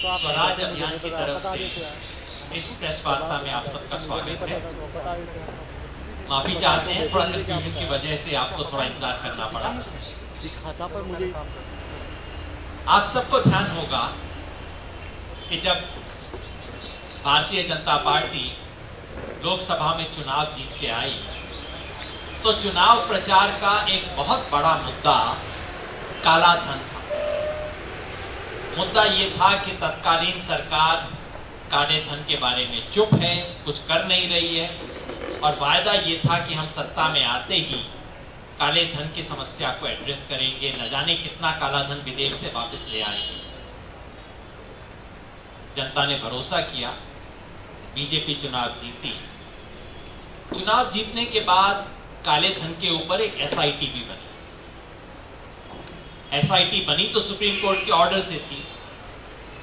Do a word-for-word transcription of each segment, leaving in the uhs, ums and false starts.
स्वराज अभियान की तरफ से इस प्रेस वार्ता में आप सबका स्वागत है। माफी चाहते हैं, थोड़ा कंफ्यूजन की वजह से आपको थोड़ा इंतजार करना पड़ा। आप सबको ध्यान होगा कि जब भारतीय जनता पार्टी लोकसभा में चुनाव जीत के आई तो चुनाव प्रचार का एक बहुत बड़ा मुद्दा काला धन था। मुद्दा ये था कि तत्कालीन सरकार काले धन के बारे में चुप है, कुछ कर नहीं रही है, और वायदा ये था कि हम सत्ता में आते ही काले धन की समस्या को एड्रेस करेंगे, न जाने कितना काला धन विदेश से वापस ले आएंगे। जनता ने भरोसा किया, बीजेपी चुनाव जीती। चुनाव जीतने के बाद काले धन के ऊपर एक एस आई टी भी बनी। एस आई टी बनी तो सुप्रीम कोर्ट के ऑर्डर से थी,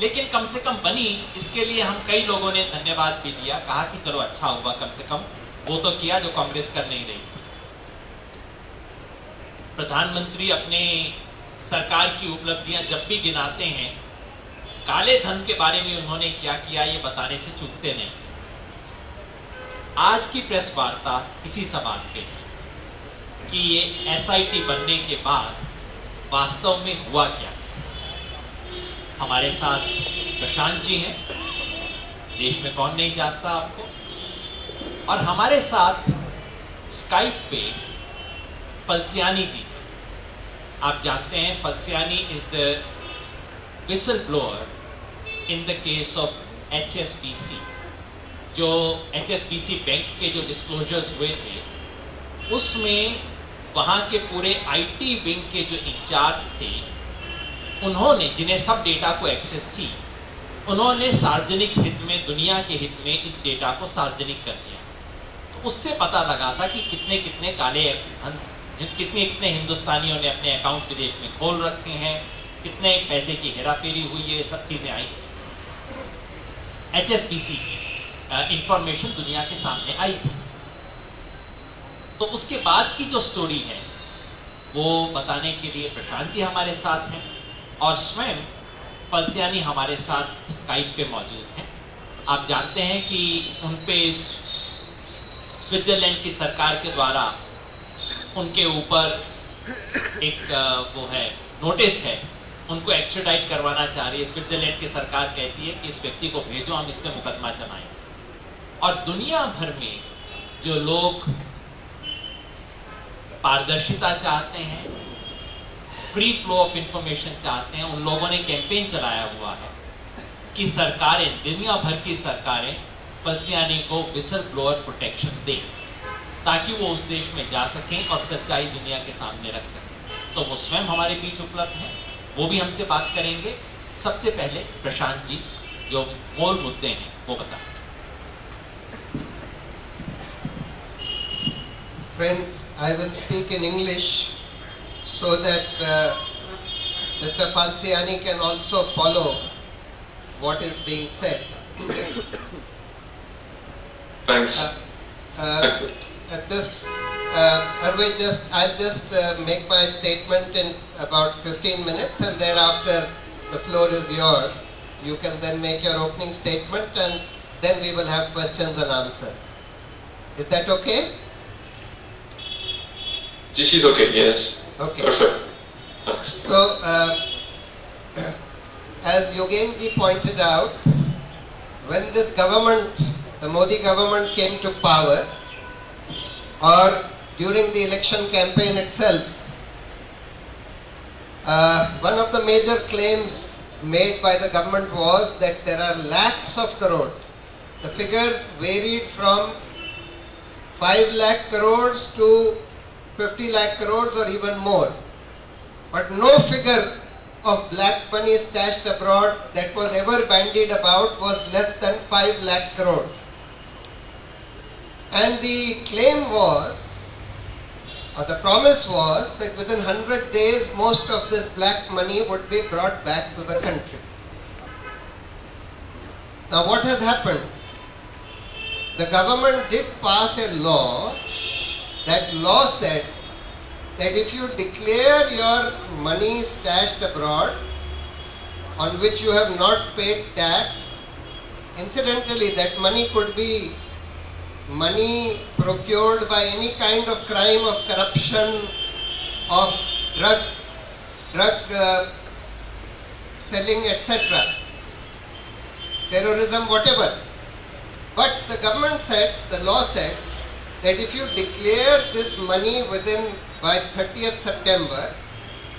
लेकिन कम से कम बनी। इसके लिए हम कई लोगों ने धन्यवाद भी दिया, कहा कि चलो अच्छा हुआ, कम से कम वो तो किया जो कांग्रेस कर नहीं रही थी। प्रधानमंत्री अपने सरकार की उपलब्धियां जब भी गिनाते हैं, काले धन के बारे में उन्होंने क्या किया ये बताने से चूकते नहीं। आज की प्रेस वार्ता इसी सवाल पे है कि ये एस आई टी बनने के बाद वास्तव में हुआ क्या। हमारे साथ प्रशांत जी हैं, देश में कौन नहीं जानता आपको, और हमारे साथ स्काइप पे पल्सियानी जी। आप जानते हैं पल्सियानी is the whistle blower in the case of H S P C. जो H S P C bank के जो डिस्क्लोजर्स हुए थे उसमें वहाँ के पूरे आईटी विंग के जो इंचार्ज थे, उन्होंने, जिन्हें सब डेटा को एक्सेस थी, उन्होंने सार्वजनिक हित में, दुनिया के हित में इस डेटा को सार्वजनिक कर दिया। तो उससे पता लगा था कि कितने कितने काले धन, कितने कितने हिंदुस्तानियों ने अपने अकाउंट विदेश में खोल रखे हैं, कितने पैसे की हेराफेरी हुई है, सब चीज़ें आई। H S P C information दुनिया के सामने आई थी। तो उसके बाद की जो स्टोरी है वो बताने के लिए प्रशांत जी हमारे साथ हैं और स्वयं पल्सियानी हमारे साथ स्काइप पे मौजूद हैं। आप जानते हैं कि उन पे स्विट्जरलैंड की सरकार के द्वारा उनके ऊपर एक वो है, नोटिस है, उनको एक्स्ट्राडाइट करवाना चाह रही है। स्विट्जरलैंड की सरकार कहती है कि इस व्यक्ति को भेजो, हम इस पर मुकदमा चलाएं। और दुनिया भर में जो लोग पारदर्शिता चाहते हैं, फ्री फ्लो ऑफ इंफॉर्मेशन चाहते हैं, उन लोगों ने कैंपेन चलाया हुआ है कि सरकारें, दुनिया भर की सरकारें पल्सियानी को विसल ब्लोअर प्रोटेक्शन दें ताकि वो उस देश में जा सकें और सच्चाई दुनिया के सामने रख सकें। तो वो स्वयं हमारे बीच उपलब्ध हैं, वो भी हमसे बात करेंगे। सबसे पहले प्रशांत जी जो मूल मुद्दे हैं वो बताएं। Friends, I will speak in English so that uh, Mister Pulsiani can also follow what is being said. Thanks. Uh, uh, Thanks. At this. Uh, Arvind, just I'll just uh, make my statement in about fifteen minutes, and thereafter the floor is yours. You can then make your opening statement, and then we will have questions and answers. Is that okay? This is okay. Yes. Okay. Perfect. Thanks. So, uh, as Yogendra pointed out, when this government, the Modi government, came to power, or during the election campaign itself, uh, one of the major claims made by the government was that there are lakhs of crores. The figures varied from five lakh crores to fifty lakh crores or even more. But no figure of black money stashed abroad that was ever bandied about was less than five lakh crores. And the claim was, or the promise was, that within one hundred days most of this black money would be brought back to the country. Now what has happened? The government did pass a law. That law said that if you declare your money stashed abroad on which you have not paid tax. Incidentally, that money could be money procured by any kind of crime of corruption, of drug drug uh, selling, et cetera, terrorism, whatever. But the government said, the law said, that if you declare this money within by thirtieth September,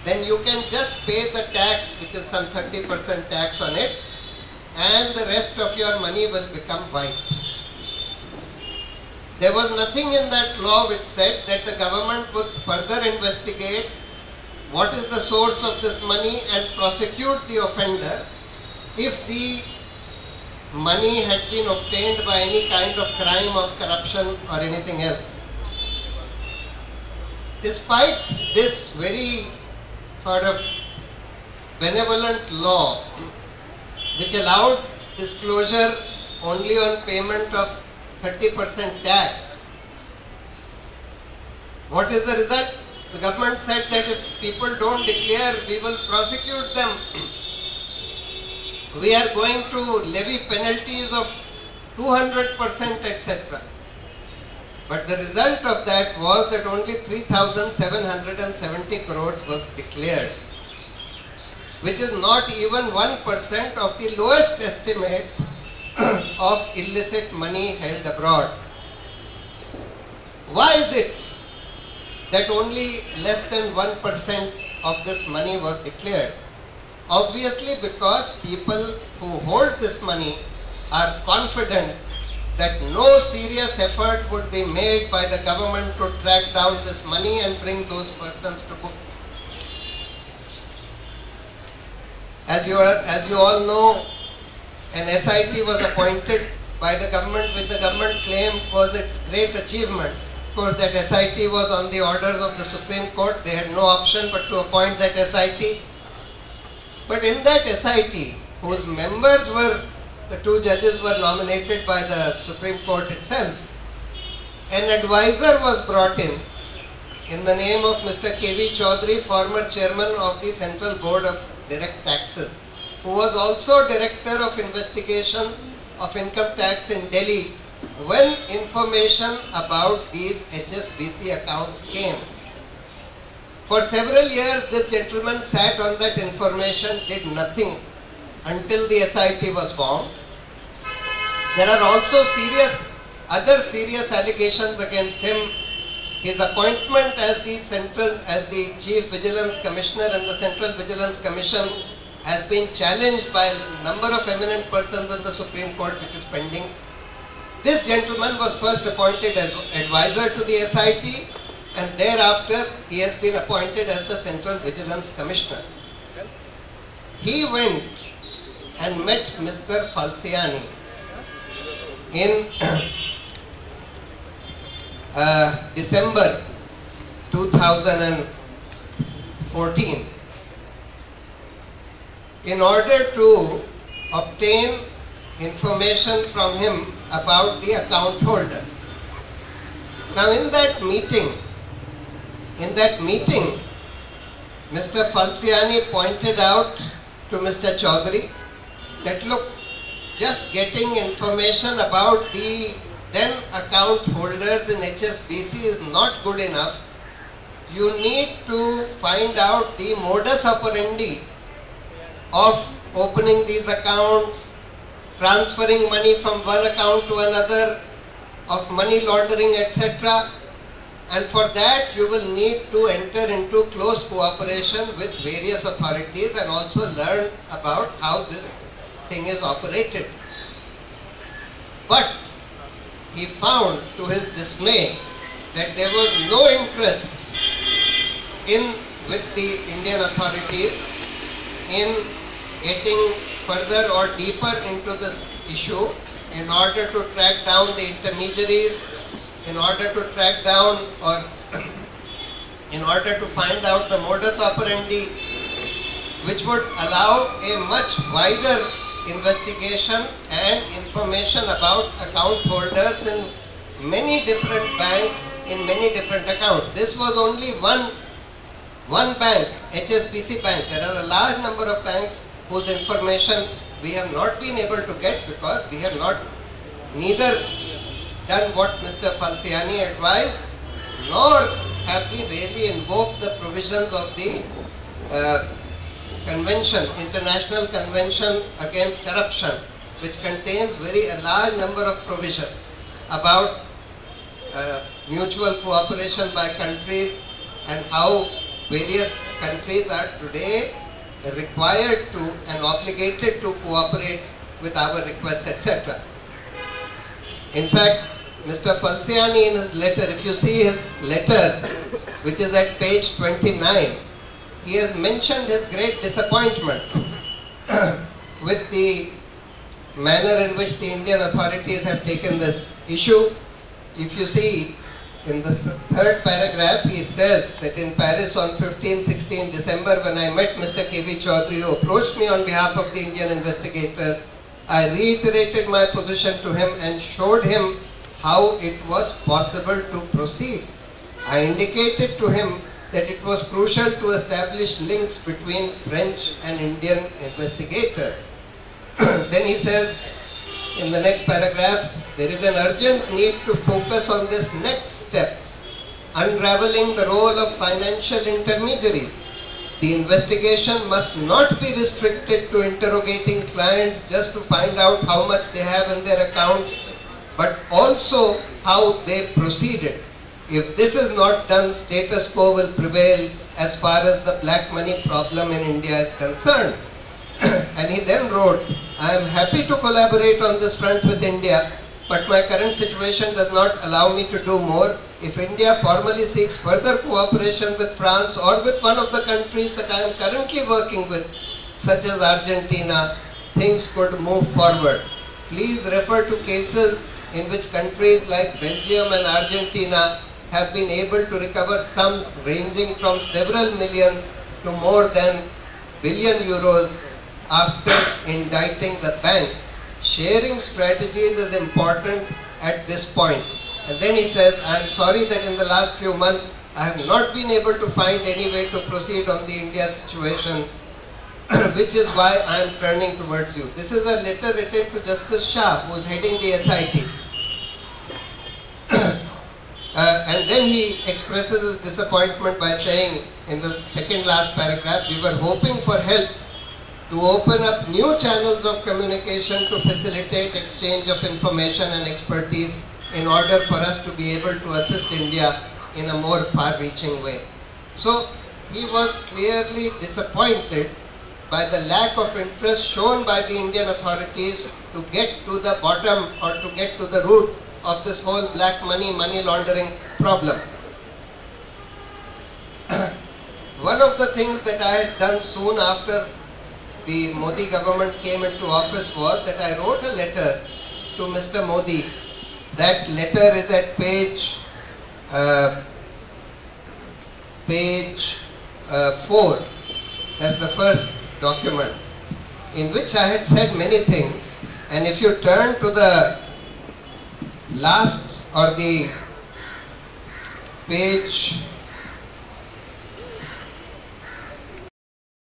then you can just pay the tax, which is some thirty percent tax on it, and the rest of your money will become white. There was nothing in that law which said that the government would further investigate what is the source of this money and prosecute the offender if the money had been obtained by any kind of crime or corruption or anything else. Despite this very sort of benevolent law which allowed disclosure only on payment of thirty percent tax, what is the result? The government said that if people don't declare, we will prosecute them. We are going to levy penalties of two hundred percent, et cetera. But the result of that was that only three thousand seven hundred seventy crores was declared, which is not even one percent of the lowest estimate of illicit money held abroad. Why is it that only less than one percent of this money was declared? Obviously, because people who hold this money are confident that no serious effort would be made by the government to track down this money and bring those persons to book. As you are, as you all know, an S I T was appointed by the government, which the government claimed was its great achievement. Of course, that S I T was on the orders of the Supreme Court. They had no option but to appoint that S I T. But in that S I T, whose members were, the two judges were nominated by the Supreme Court itself, an advisor was brought in, in the name of Mister K V Chaudhary, former chairman of the Central Board of Direct Taxes, who was also director of investigations of income tax in Delhi, when information about these H S B C accounts came. For several years, this gentleman sat on that information, did nothing until the S I T was formed. There are also serious, other serious allegations against him. His appointment as the central, as the Chief Vigilance Commissioner and the Central Vigilance Commission has been challenged by a number of eminent persons in the Supreme Court, which is pending. This gentleman was first appointed as advisor to the S I T, and thereafter he has been appointed as the Central Vigilance Commissioner. He went and met Mister Pulsiani in uh, December two thousand fourteen in order to obtain information from him about the account holder. Now, in that meeting, In that meeting, Mister Pulsiani pointed out to Mister Chaudhary that, look, just getting information about the then account holders in H S B C is not good enough. You need to find out the modus operandi of opening these accounts, transferring money from one account to another, of money laundering, et cetera. And for that, you will need to enter into close cooperation with various authorities and also learn about how this thing is operated. But he found, to his dismay, that there was no interest in, with the Indian authorities, in getting further or deeper into this issue in order to track down the intermediaries, in order to track down or in order to find out the modus operandi, which would allow a much wider investigation and information about account holders in many different banks, in many different accounts. This was only one, one bank, H S B C Bank. There are a large number of banks whose information we have not been able to get because we have not neither done what Mister Pulsiani advised, nor have we really invoked the provisions of the uh, convention, international convention against corruption, which contains very a large number of provisions about uh, mutual cooperation by countries and how various countries are today required to and obligated to cooperate with our requests, et cetera. In fact, Mister Pulsiani in his letter, if you see his letter, which is at page twenty-nine, he has mentioned his great disappointment with the manner in which the Indian authorities have taken this issue. If you see, in the third paragraph, he says that in Paris on fifteen sixteen December, when I met Mister K V Chaudhary, who approached me on behalf of the Indian investigators, I reiterated my position to him and showed him how it was possible to proceed. I indicated to him that it was crucial to establish links between French and Indian investigators. Then he says, in the next paragraph, there is an urgent need to focus on this next step, unraveling the role of financial intermediaries. The investigation must not be restricted to interrogating clients just to find out how much they have in their accounts, but also how they proceeded. If this is not done, status quo will prevail as far as the black money problem in India is concerned. And he then wrote, I am happy to collaborate on this front with India, but my current situation does not allow me to do more. If India formally seeks further cooperation with France or with one of the countries that I am currently working with, such as Argentina, things could move forward. Please refer to cases in which countries like Belgium and Argentina have been able to recover sums ranging from several millions to more than billion euros after indicting the bank. Sharing strategies is important at this point. And then he says, I am sorry that in the last few months I have not been able to find any way to proceed on the India situation, which is why I am turning towards you. This is a letter written to Justice Shah, who is heading the S I T. Uh, and then he expresses his disappointment by saying, in the second last paragraph, we were hoping for help to open up new channels of communication to facilitate exchange of information and expertise in order for us to be able to assist India in a more far-reaching way. So he was clearly disappointed by the lack of interest shown by the Indian authorities to get to the bottom or to get to the root of this whole black money, money laundering problem. One of the things that I had done soon after the Modi government came into office was that I wrote a letter to Mister Modi. That letter is at page uh, page uh, four. That's the first document, in which I had said many things. And if you turn to the last or the page